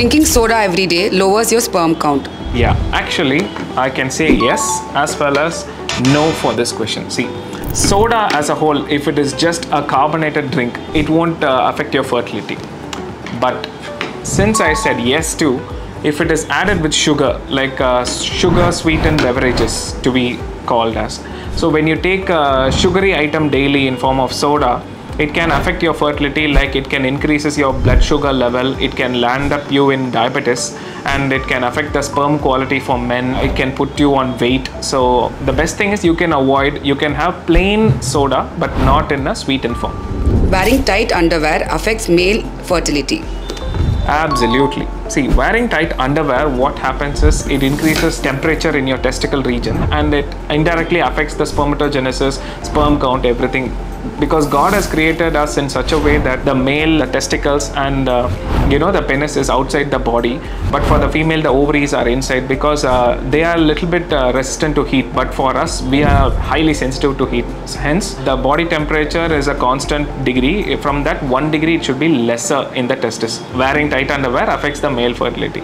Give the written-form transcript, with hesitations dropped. Drinking soda every day lowers your sperm count. Yeah, actually, I can say yes as well as no for this question. See, soda as a whole, if it is just a carbonated drink, it won't affect your fertility. But since I said yes to, if it is added with sugar, like sugar sweetened beverages to be called as. So when you take a sugary item daily in form of soda, it can affect your fertility, like it can increases your blood sugar level, it can land up you in diabetes, and it can affect the sperm quality for men, it can put you on weight. So the best thing is you can avoid, you can have plain soda but not in a sweetened form. Wearing tight underwear affects male fertility. Absolutely. See, wearing tight underwear, what happens is it increases temperature in your testicle region, and it indirectly affects the spermatogenesis, sperm count, everything. Because God has created us in such a way that the male testicles and the penis is outside the body, but for the female the ovaries are inside, because they are a little bit resistant to heat, but for us we are highly sensitive to heat. Hence the body temperature is a constant degree. From that 1 degree it should be lesser in the testis. Wearing tight underwear affects the male fertility.